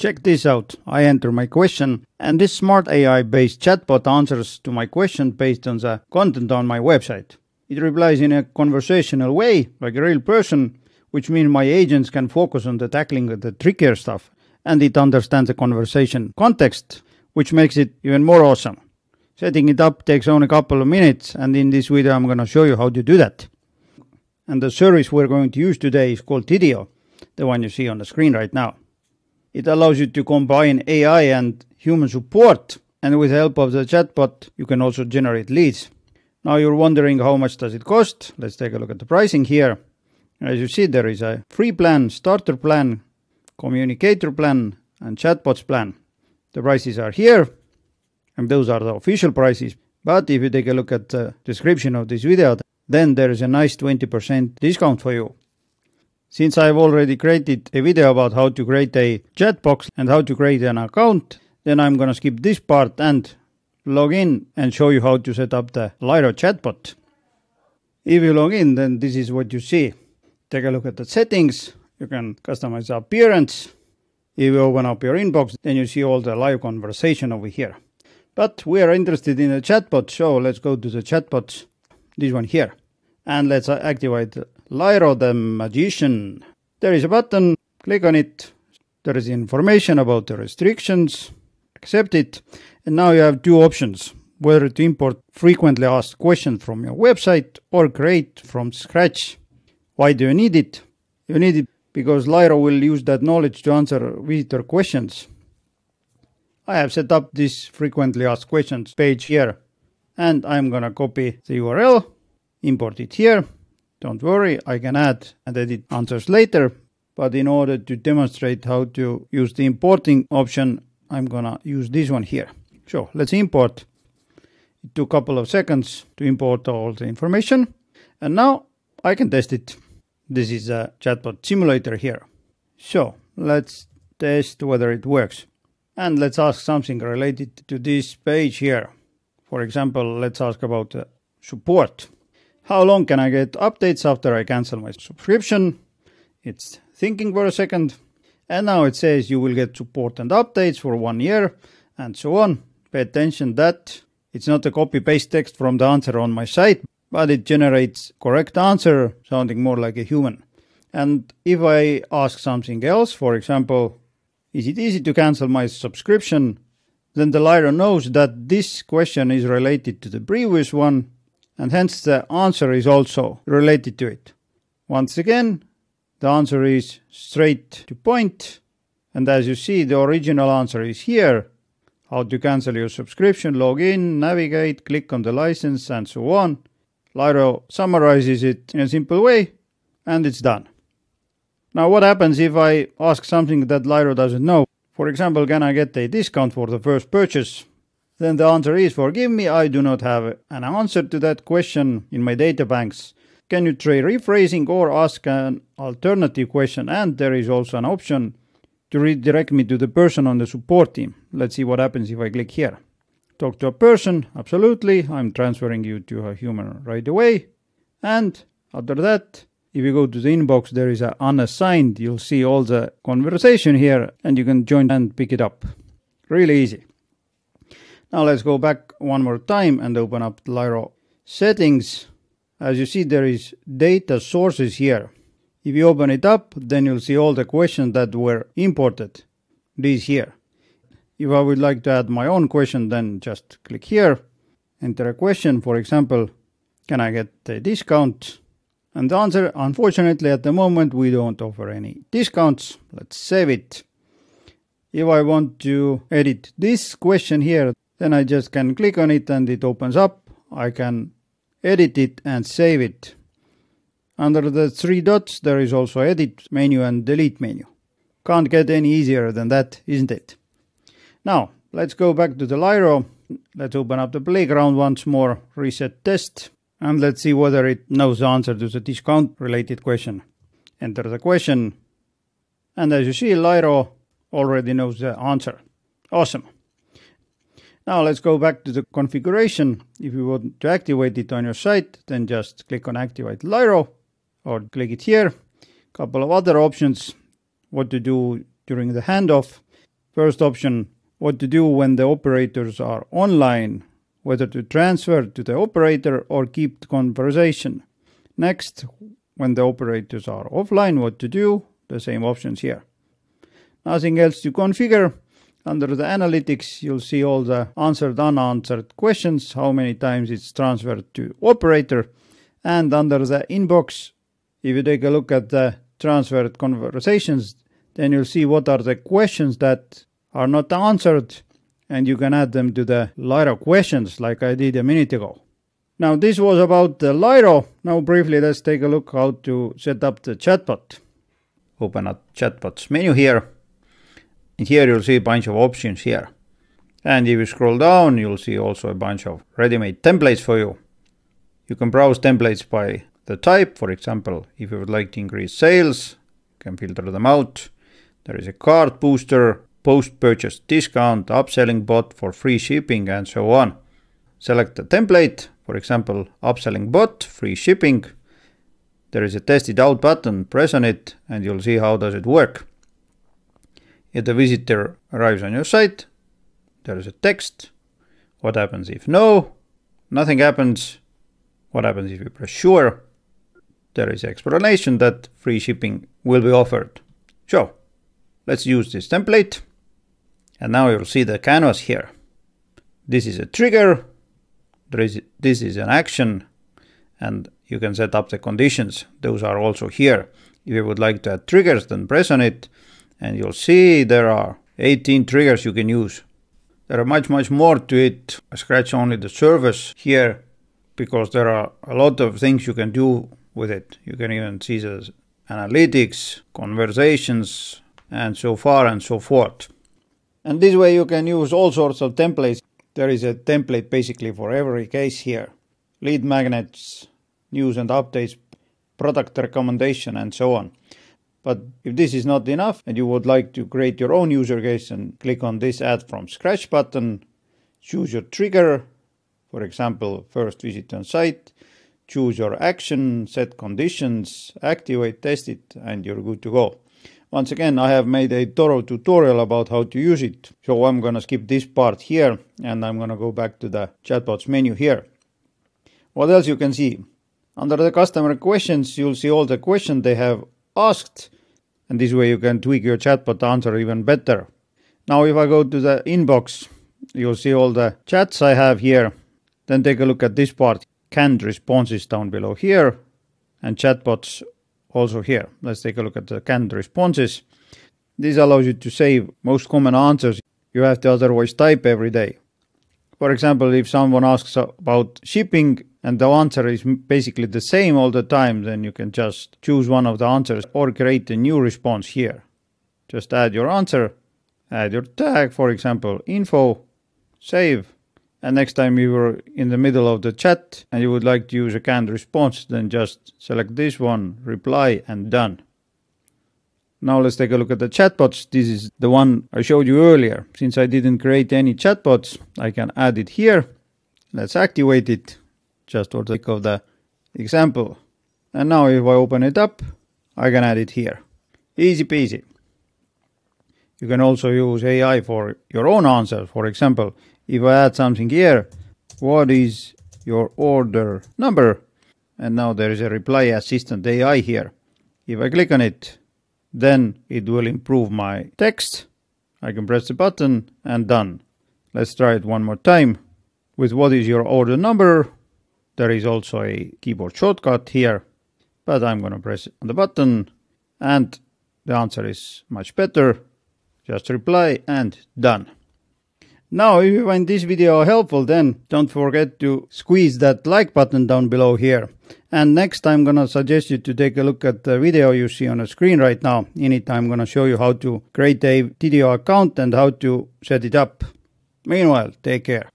Check this out. I enter my question and this smart AI based chatbot answers to my question based on the content on my website. It replies in a conversational way, like a real person, which means my agents can focus on the tackling of the trickier stuff, and it understands the conversation context, which makes it even more awesome. Setting it up takes only a couple of minutes, and in this video I'm going to show you how to do that. And the service we're going to use today is called Tidio, the one you see on the screen right now. It allows you to combine AI and human support, and with the help of the chatbot you can also generate leads. Now you're wondering how much does it cost. Let's take a look at the pricing here. As you see, there is a free plan, starter plan, communicator plan and chatbots plan. The prices are here and those are the official prices, but if you take a look at the description of this video, then there is a nice 20% discount for you. Since I've already created a video about how to create a chatbot and how to create an account, then I'm gonna skip this part and log in and show you how to set up the Lyro chatbot. If you log in, then this is what you see. Take a look at the settings. You can customize the appearance. If you open up your inbox, then you see all the live conversation over here. But we are interested in the chatbot, so let's go to the chatbots, this one here. And let's activate Lyro the Magician. There is a button, click on it. There is information about the restrictions. Accept it. And now you have two options, whether to import frequently asked questions from your website or create from scratch. Why do you need it? You need it because Lyro will use that knowledge to answer visitor questions. I have set up this frequently asked questions page here, and I'm gonna copy the URL, import it here. Don't worry, I can add and edit answers later, but in order to demonstrate how to use the importing option, I'm gonna use this one here. So let's import. It took a couple of seconds to import all the information, and now I can test it. This is a chatbot simulator here. So let's test whether it works. And let's ask something related to this page here. For example, let's ask about support. How long can I get updates after I cancel my subscription? It's thinking for a second. And now it says you will get support and updates for 1 year and so on. Pay attention that it's not a copy-paste text from the answer on my site, but it generates correct answer, sounding more like a human. And if I ask something else, for example, is it easy to cancel my subscription? Then the Lyro knows that this question is related to the previous one, and hence the answer is also related to it. Once again, the answer is straight to point. And as you see, the original answer is here. How to cancel your subscription, log in, navigate, click on the license, and so on. Lyro summarizes it in a simple way, and it's done. Now what happens if I ask something that Lyro doesn't know? For example, can I get a discount for the first purchase? Then the answer is, forgive me, I do not have an answer to that question in my data banks. Can you try rephrasing or ask an alternative question? And there is also an option to redirect me to the person on the support team. Let's see what happens if I click here. Talk to a person, absolutely, I'm transferring you to a human right away. And after that, if you go to the inbox, there is an unassigned, you'll see all the conversation here and you can join and pick it up. Really easy. Now let's go back one more time and open up Lyro settings. As you see, there is data sources here. If you open it up, then you'll see all the questions that were imported, these here. If I would like to add my own question, then just click here, enter a question, for example, can I get a discount? And the answer, unfortunately, at the moment, we don't offer any discounts. Let's save it. If I want to edit this question here, then I just can click on it and it opens up. I can edit it and save it. Under the three dots, there is also edit menu and delete menu. Can't get any easier than that, isn't it? Now, let's go back to the Lyro. Let's open up the playground once more, reset test, and let's see whether it knows the answer to the discount related question. Enter the question, and as you see, Lyro already knows the answer. Awesome. Now let's go back to the configuration. If you want to activate it on your site, then just click on Activate Lyro, or click it here. Couple of other options, what to do during the handoff. First option, what to do when the operators are online, whether to transfer to the operator or keep the conversation. Next, when the operators are offline, what to do, the same options here. Nothing else to configure. Under the analytics, you'll see all the answered, unanswered questions, how many times it's transferred to operator. And under the inbox, if you take a look at the transferred conversations, then you'll see what are the questions that are not answered, and you can add them to the Lyro questions like I did a minute ago. Now this was about the Lyro. Now briefly let's take a look how to set up the chatbot. Open up chatbots menu here, and here you'll see a bunch of options here. And if you scroll down, you'll see also a bunch of ready-made templates for you. You can browse templates by the type. For example, if you would like to increase sales, you can filter them out. There is a cart booster, post-purchase discount, upselling bot for free shipping, and so on. Select the template, for example, upselling bot, free shipping. There is a test it out button, press on it, and you'll see how does it work. If the visitor arrives on your site, there is a text. What happens if no? Nothing happens. What happens if you press sure? There is explanation that free shipping will be offered. So, let's use this template. And now you'll see the canvas here. This is a trigger. This is an action. And you can set up the conditions. Those are also here. If you would like to add triggers, then press on it. And you'll see there are 18 triggers you can use. There are much more to it. I scratch only the surface here, because there are a lot of things you can do with it. You can even see the analytics, conversations, and so far and so forth. And this way you can use all sorts of templates. There is a template basically for every case here. Lead magnets, news and updates, product recommendation, and so on. But if this is not enough and you would like to create your own user case, and click on this Add from Scratch button, choose your trigger. For example, first visit on site, choose your action, set conditions, activate, test it, and you're good to go. Once again, I have made a thorough tutorial about how to use it. So I'm going to skip this part here, and I'm going to go back to the chatbots menu here. What else you can see? Under the customer questions, you'll see all the questions they have asked. And this way you can tweak your chatbot answer even better. Now if I go to the inbox, you'll see all the chats I have here. Then take a look at this part, canned responses down below here, and chatbots also here. Let's take a look at the canned responses. This allows you to save most common answers you have to otherwise type every day. For example, if someone asks about shipping and the answer is basically the same all the time, then you can just choose one of the answers or create a new response here. Just add your answer, add your tag, for example, info, save. And next time you were in the middle of the chat and you would like to use a canned response, then just select this one, reply, and done. Now let's take a look at the chatbots. This is the one I showed you earlier. Since I didn't create any chatbots, I can add it here. Let's activate it just for the sake of the example. And now if I open it up, I can add it here. Easy peasy. You can also use AI for your own answers. For example, if I add something here, what is your order number? And now there is a reply assistant AI here. If I click on it, then it will improve my text. I can press the button and done. Let's try it one more time. With what is your order number? There is also a keyboard shortcut here, but I'm going to press on the button and the answer is much better. Just reply and done. Now, if you find this video helpful, then don't forget to squeeze that like button down below here. And next I'm going to suggest you to take a look at the video you see on the screen right now. In it I'm going to show you how to create a Tidio account and how to set it up. Meanwhile, take care.